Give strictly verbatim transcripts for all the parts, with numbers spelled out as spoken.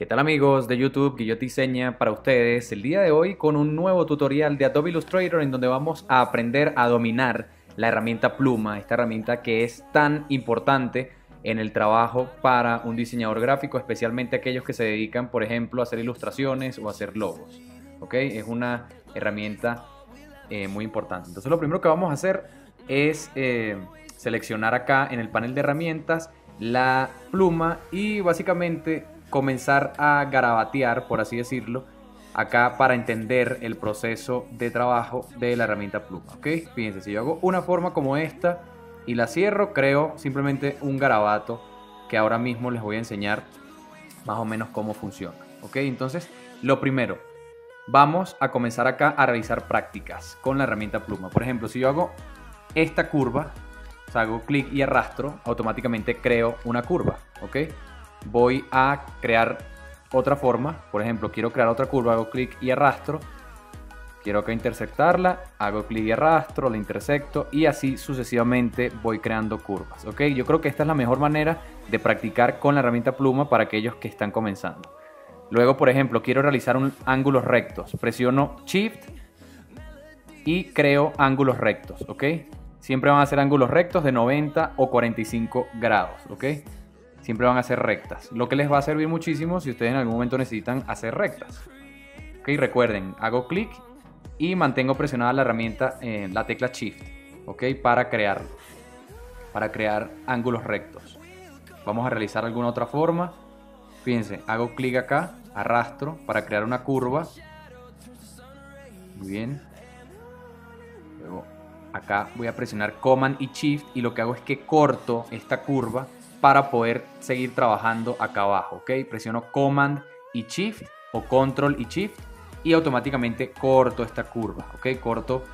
¿Qué tal amigos de YouTube? Guillot Diseña para ustedes el día de hoy con un nuevo tutorial de Adobe Illustrator en donde vamos a aprender a dominar la herramienta pluma, esta herramienta que es tan importante en el trabajo para un diseñador gráfico, especialmente aquellos que se dedican, por ejemplo, a hacer ilustraciones o a hacer logos. ¿Ok? Es una herramienta eh, muy importante. Entonces lo primero que vamos a hacer es eh, seleccionar acá en el panel de herramientas la pluma y básicamente comenzar a garabatear, por así decirlo, acá para entender el proceso de trabajo de la herramienta pluma. ¿Ok? Fíjense, si yo hago una forma como esta y la cierro, creo simplemente un garabato que ahora mismo les voy a enseñar más o menos cómo funciona. ¿Ok? Entonces, lo primero, vamos a comenzar acá a realizar prácticas con la herramienta pluma. Por ejemplo, si yo hago esta curva, o sea, hago clic y arrastro, automáticamente creo una curva. ¿Ok? Voy a crear otra forma, por ejemplo, quiero crear otra curva, hago clic y arrastro, quiero acá intersectarla, hago clic y arrastro, la intersecto y así sucesivamente voy creando curvas. ¿Ok? Yo creo que esta es la mejor manera de practicar con la herramienta pluma para aquellos que están comenzando. Luego, por ejemplo, quiero realizar un, ángulos rectos, presiono Shift y creo ángulos rectos. ¿Ok? Siempre van a ser ángulos rectos de noventa o cuarenta y cinco grados. ¿Ok? Siempre van a ser rectas, lo que les va a servir muchísimo si ustedes en algún momento necesitan hacer rectas. Ok, recuerden, hago clic y mantengo presionada la herramienta, eh, la tecla Shift, ok, para crear, para crear ángulos rectos. Vamos a realizar alguna otra forma. Fíjense, hago clic acá, arrastro para crear una curva. Muy bien. Luego acá voy a presionar Command y Shift y lo que hago es que corto esta curva para poder seguir trabajando acá abajo, ¿ok? Presiono Command y Shift o Control y Shift y automáticamente corto esta curva, ¿ok? Corto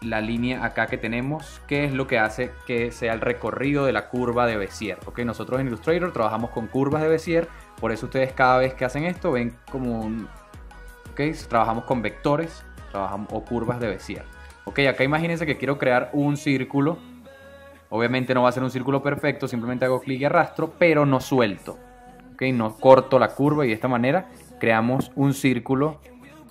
la línea acá que tenemos, que es lo que hace que sea el recorrido de la curva de Bézier, ¿ok? Nosotros en Illustrator trabajamos con curvas de Bézier, por eso ustedes cada vez que hacen esto ven como un, ¿ok? Trabajamos con vectores trabajamos, o curvas de Bézier, ¿ok? Acá imagínense que quiero crear un círculo. Obviamente no va a ser un círculo perfecto, simplemente hago clic y arrastro, pero no suelto. ¿Ok? No corto la curva y de esta manera creamos un círculo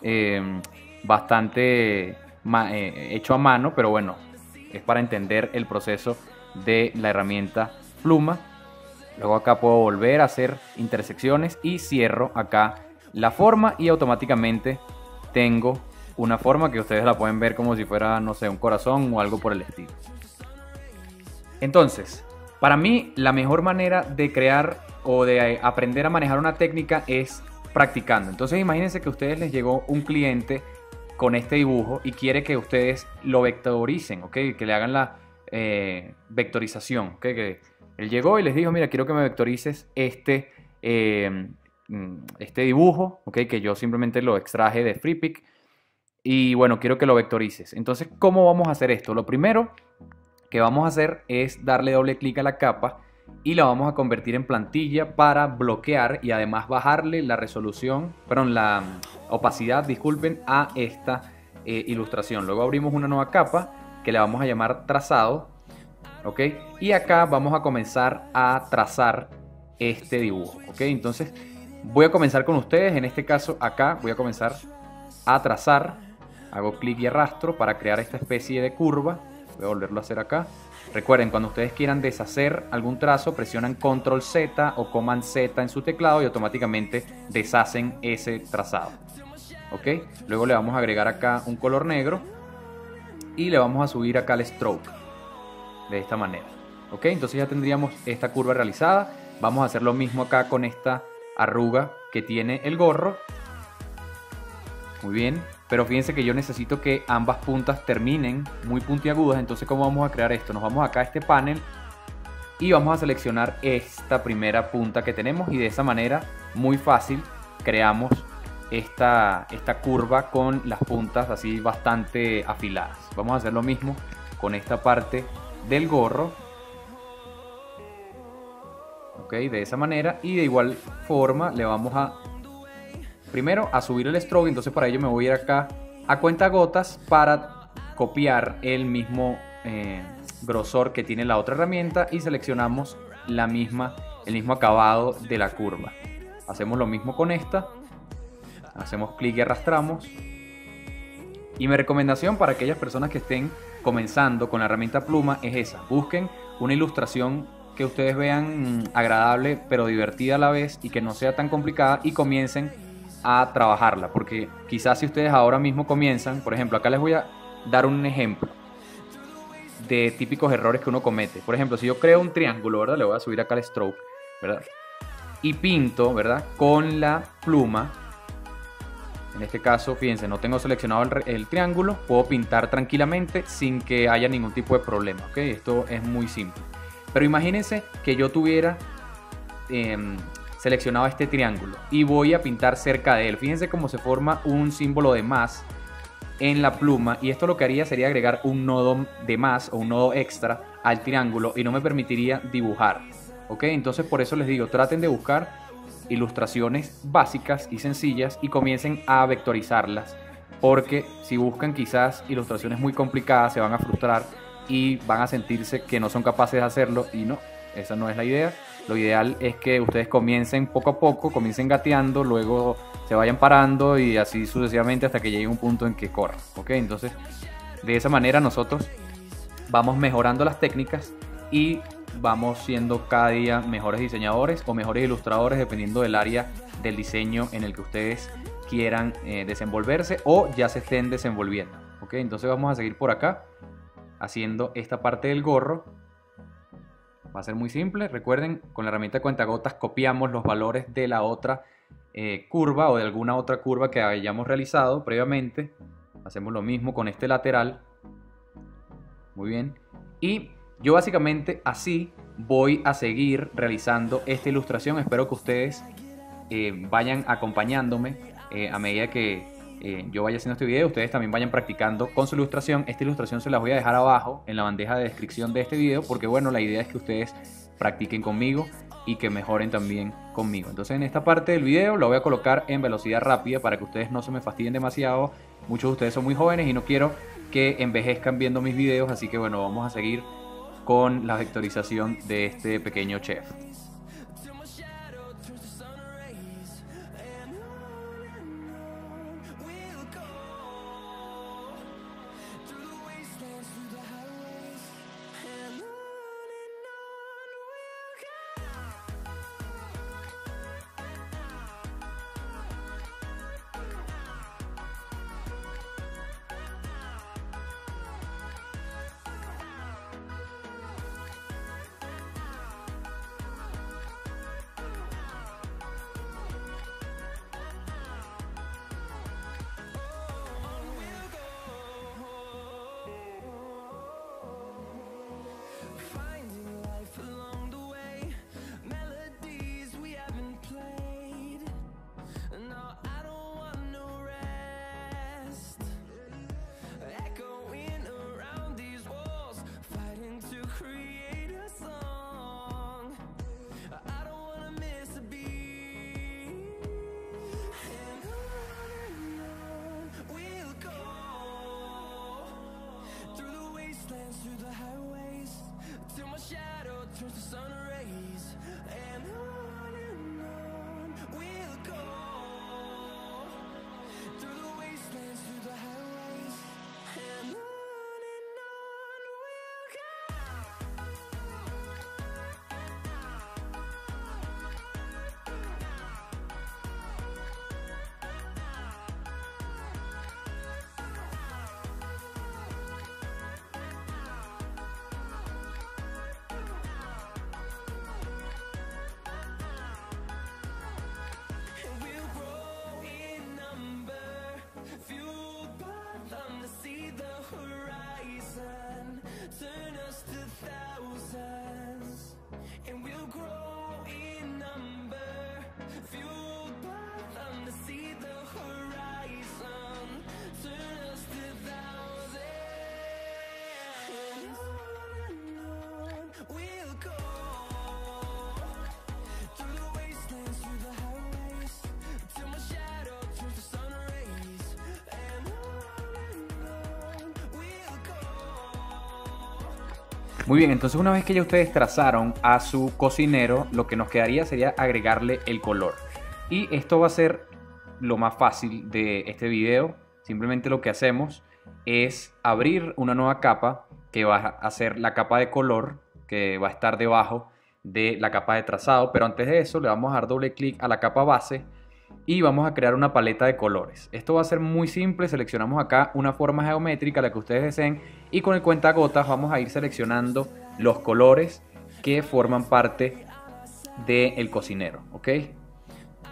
eh, bastante ma eh, hecho a mano, pero bueno, es para entender el proceso de la herramienta pluma. Luego acá puedo volver a hacer intersecciones y cierro acá la forma y automáticamente tengo una forma que ustedes la pueden ver como si fuera, no sé, un corazón o algo por el estilo. Entonces, para mí la mejor manera de crear o de aprender a manejar una técnica es practicando. Entonces imagínense que a ustedes les llegó un cliente con este dibujo y quiere que ustedes lo vectoricen, ¿ok? Que le hagan la eh, vectorización, ¿okay? Que él llegó y les dijo, mira, quiero que me vectorices este, eh, este dibujo, ¿ok? Que yo simplemente lo extraje de Freepik y bueno, quiero que lo vectorices. Entonces, ¿cómo vamos a hacer esto? Lo primero que vamos a hacer es darle doble clic a la capa y la vamos a convertir en plantilla para bloquear y además bajarle la resolución, perdón, la opacidad, disculpen, a esta eh, ilustración. Luego abrimos una nueva capa que la vamos a llamar trazado, ¿ok? Y acá vamos a comenzar a trazar este dibujo, ¿ok? Entonces voy a comenzar con ustedes, en este caso acá voy a comenzar a trazar, hago clic y arrastro para crear esta especie de curva. Voy a volverlo a hacer acá. Recuerden, cuando ustedes quieran deshacer algún trazo, presionan Control Z o Command Z en su teclado y automáticamente deshacen ese trazado. ¿Ok? Luego le vamos a agregar acá un color negro y le vamos a subir acá el stroke de esta manera. ¿Ok? Entonces ya tendríamos esta curva realizada. Vamos a hacer lo mismo acá con esta arruga que tiene el gorro. Muy bien. Pero fíjense que yo necesito que ambas puntas terminen muy puntiagudas. Entonces, ¿cómo vamos a crear esto? Nos vamos acá a este panel y vamos a seleccionar esta primera punta que tenemos. Y de esa manera, muy fácil, creamos esta, esta curva con las puntas así bastante afiladas. Vamos a hacer lo mismo con esta parte del gorro. Ok, de esa manera. Y de igual forma le vamos a... Primero a subir el stroke, entonces para ello me voy a ir acá a cuentagotas para copiar el mismo eh, grosor que tiene la otra herramienta y seleccionamos la misma, el mismo acabado de la curva. Hacemos lo mismo con esta, hacemos clic y arrastramos. Y mi recomendación para aquellas personas que estén comenzando con la herramienta pluma es esa: busquen una ilustración que ustedes vean agradable pero divertida a la vez y que no sea tan complicada, y comiencen a trabajarla, porque quizás si ustedes ahora mismo comienzan, por ejemplo, acá les voy a dar un ejemplo de típicos errores que uno comete. Por ejemplo, si yo creo un triángulo, ¿verdad? Le voy a subir acá el stroke, ¿verdad? Y pinto, ¿verdad?, con la pluma. En este caso, fíjense, no tengo seleccionado el, el triángulo, puedo pintar tranquilamente sin que haya ningún tipo de problema, ¿ok? Esto es muy simple. Pero imagínense que yo tuviera eh, seleccionado este triángulo y voy a pintar cerca de él. Fíjense cómo se forma un símbolo de más en la pluma, y esto lo que haría sería agregar un nodo de más o un nodo extra al triángulo y no me permitiría dibujar, ¿ok? Entonces por eso les digo, traten de buscar ilustraciones básicas y sencillas y comiencen a vectorizarlas, porque si buscan quizás ilustraciones muy complicadas se van a frustrar y van a sentirse que no son capaces de hacerlo, y no, esa no es la idea. Lo ideal es que ustedes comiencen poco a poco, comiencen gateando, luego se vayan parando y así sucesivamente hasta que llegue un punto en que corran, ¿ok? Entonces de esa manera nosotros vamos mejorando las técnicas y vamos siendo cada día mejores diseñadores o mejores ilustradores, dependiendo del área del diseño en el que ustedes quieran eh, desenvolverse o ya se estén desenvolviendo, ¿ok? Entonces vamos a seguir por acá haciendo esta parte del gorro. Va a ser muy simple. Recuerden, con la herramienta cuentagotas copiamos los valores de la otra eh, curva o de alguna otra curva que hayamos realizado previamente. Hacemos lo mismo con este lateral. Muy bien. Y yo básicamente así voy a seguir realizando esta ilustración. Espero que ustedes eh, vayan acompañándome eh, a medida que eh, yo vaya haciendo este video. Ustedes también vayan practicando con su ilustración. Esta ilustración se las voy a dejar abajo en la bandeja de descripción de este video, porque bueno, la idea es que ustedes practiquen conmigo y que mejoren también conmigo. Entonces en esta parte del video la voy a colocar en velocidad rápida para que ustedes no se me fastidien demasiado. Muchos de ustedes son muy jóvenes y no quiero que envejezcan viendo mis videos, así que bueno, vamos a seguir con la vectorización de este pequeño chef. Muy bien, entonces una vez que ya ustedes trazaron a su cocinero, lo que nos quedaría sería agregarle el color. Y esto va a ser lo más fácil de este video. Simplemente lo que hacemos es abrir una nueva capa que va a ser la capa de color, que va a estar debajo de la capa de trazado. Pero antes de eso le vamos a dar doble clic a la capa base y vamos a crear una paleta de colores. Esto va a ser muy simple. Seleccionamos acá una forma geométrica, la que ustedes deseen, y con el cuentagotas vamos a ir seleccionando los colores que forman parte del cocinero, ¿ok?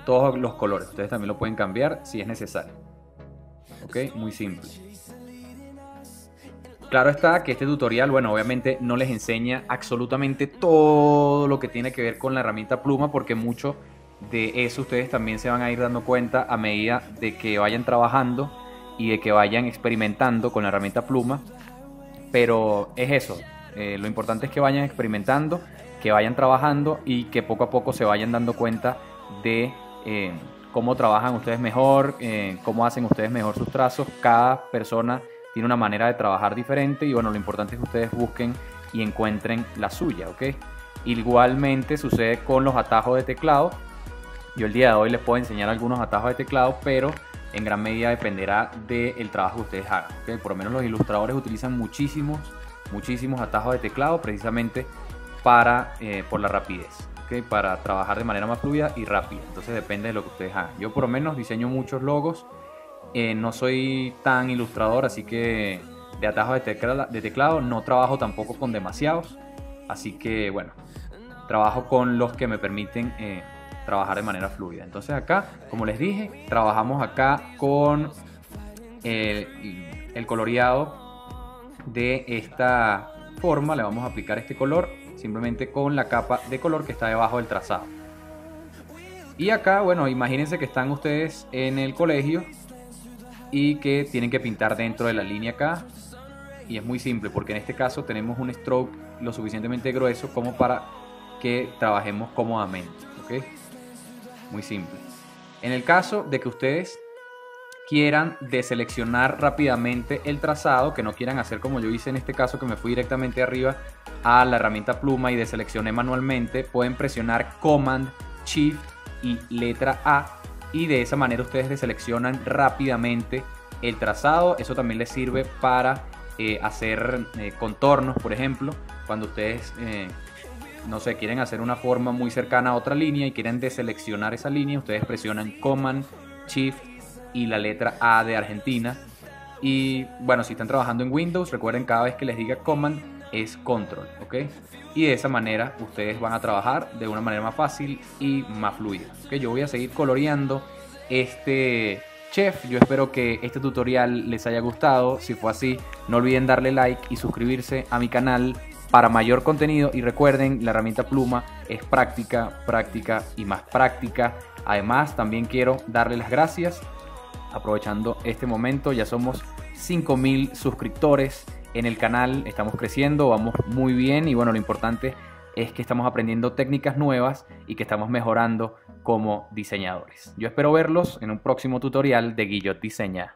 Todos los colores, ustedes también lo pueden cambiar si es necesario, ¿ok? Muy simple. Claro está que este tutorial, bueno, obviamente no les enseña absolutamente todo lo que tiene que ver con la herramienta pluma, porque mucho de eso ustedes también se van a ir dando cuenta a medida de que vayan trabajando y de que vayan experimentando con la herramienta pluma. Pero es eso, eh, lo importante es que vayan experimentando, que vayan trabajando y que poco a poco se vayan dando cuenta de eh, cómo trabajan ustedes mejor, eh, cómo hacen ustedes mejor sus trazos. Cada persona tiene una manera de trabajar diferente y bueno, lo importante es que ustedes busquen y encuentren la suya, ¿ok? Igualmente sucede con los atajos de teclado. Yo el día de hoy les puedo enseñar algunos atajos de teclado, pero en gran medida dependerá del trabajo que ustedes hagan, ¿okay? Por lo menos los ilustradores utilizan muchísimos, muchísimos atajos de teclado precisamente para, eh, por la rapidez, ¿okay? Para trabajar de manera más fluida y rápida. Entonces depende de lo que ustedes hagan. Yo por lo menos diseño muchos logos, eh, no soy tan ilustrador, así que de atajos de teclado, de teclado no trabajo tampoco con demasiados. Así que bueno, trabajo con los que me permiten... Eh, trabajar de manera fluida. Entonces acá, como les dije, trabajamos acá con el, el coloreado de esta forma. Le vamos a aplicar este color simplemente con la capa de color que está debajo del trazado. Y acá, bueno, imagínense que están ustedes en el colegio y que tienen que pintar dentro de la línea acá. Y es muy simple porque en este caso tenemos un stroke lo suficientemente grueso como para que trabajemos cómodamente, ¿ok? Muy simple. En el caso de que ustedes quieran deseleccionar rápidamente el trazado, que no quieran hacer como yo hice en este caso, que me fui directamente arriba a la herramienta pluma y deseleccioné manualmente, pueden presionar Command, Shift y letra A y de esa manera ustedes deseleccionan rápidamente el trazado. Eso también les sirve para eh, hacer eh, contornos, por ejemplo, cuando ustedes... Eh, no sé, quieren hacer una forma muy cercana a otra línea y quieren deseleccionar esa línea, ustedes presionan Command, Shift y la letra A de Argentina. Y bueno, si están trabajando en Windows, recuerden cada vez que les diga Command es Control, ¿ok? Y de esa manera ustedes van a trabajar de una manera más fácil y más fluida, ¿ok? Yo voy a seguir coloreando este chef. Yo espero que este tutorial les haya gustado. Si fue así, no olviden darle like y suscribirse a mi canal para mayor contenido. Y recuerden, la herramienta pluma es práctica, práctica y más práctica. Además, también quiero darle las gracias, aprovechando este momento, ya somos cinco mil suscriptores en el canal, estamos creciendo, vamos muy bien y bueno, lo importante es que estamos aprendiendo técnicas nuevas y que estamos mejorando como diseñadores. Yo espero verlos en un próximo tutorial de Guillot Diseña.